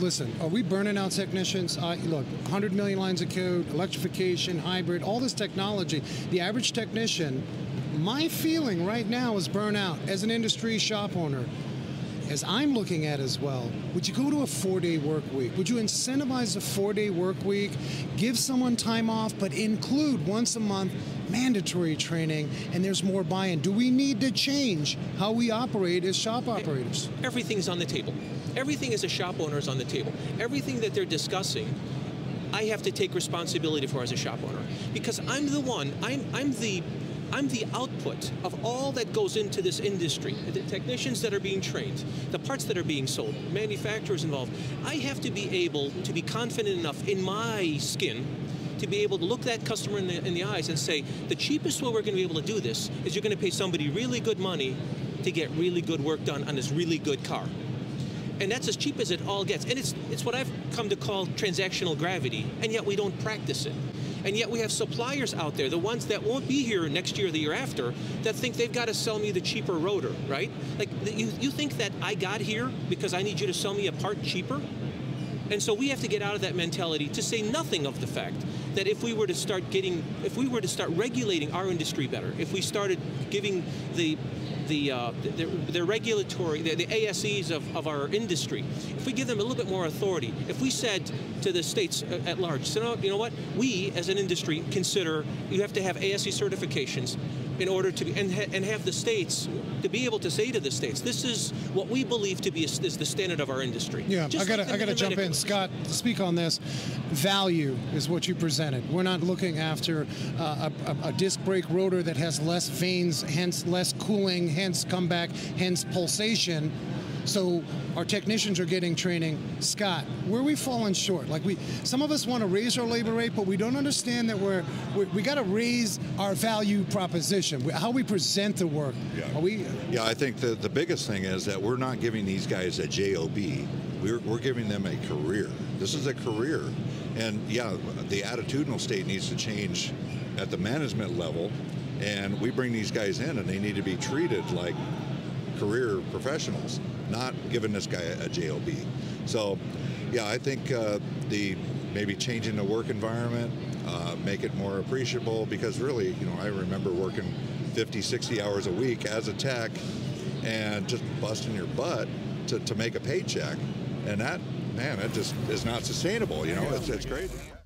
Listen, are we burning out technicians? Look, 100 million lines of code, electrification, hybrid, all this technology. The average technician, my feeling right now is burnout. As an industry shop owner, as I'm looking at as well, would you go to a 4-day work week? Would you incentivize a 4-day work week? Give someone time off, but include once a month mandatory training, and there's more buy-in. Do we need to change how we operate as shop operators? Everything's on the table. Everything as a shop owner is on the table. Everything that they're discussing, I have to take responsibility for as a shop owner. Because I'm the one, I'm the output of all that goes into this industry, the technicians that are being trained, the parts that are being sold, manufacturers involved. I have to be able to be confident enough in my skin to be able to look that customer in the eyes and say, the cheapest way we're going to be able to do this is you're going to pay somebody really good money to get really good work done on this really good car. And that's as cheap as it all gets. And it's what I've come to call transactional gravity, and yet we don't practice it. And yet we have suppliers out there, the ones that won't be here next year or the year after, that think they've got to sell me the cheaper rotor, right? Like, you think that I got here because I need you to sell me a part cheaper? And so we have to get out of that mentality, to say nothing of the fact that if we were to start regulating our industry better, if we started giving the regulatory, the ASEs of our industry, if we give them a little bit more authority, if we said to the states at large, so you know what, we as an industry consider you have to have ASE certifications in order to, and have the states, to be able to say to the states, this is what we believe to be is the standard of our industry. Yeah, I gotta jump in. Scott, speak on this. Value is what you presented. We're not looking after a disc brake rotor that has less vanes, hence less cooling, hence comeback, hence pulsation. So our technicians are getting training. Scott, where are we falling short? Like, some of us want to raise our labor rate, but we don't understand that we got to raise our value proposition, how we present the work. Yeah, I think the biggest thing is that we're not giving these guys a job. We're giving them a career. This is a career. And yeah, the attitudinal state needs to change at the management level, and we bring these guys in and they need to be treated like career professionals, not giving this guy a job. So, yeah, I think maybe changing the work environment, make it more appreciable, because really, you know, I remember working 50, 60 hours a week as a tech and just busting your butt to make a paycheck. And that, man, that just is not sustainable, you know, it's crazy.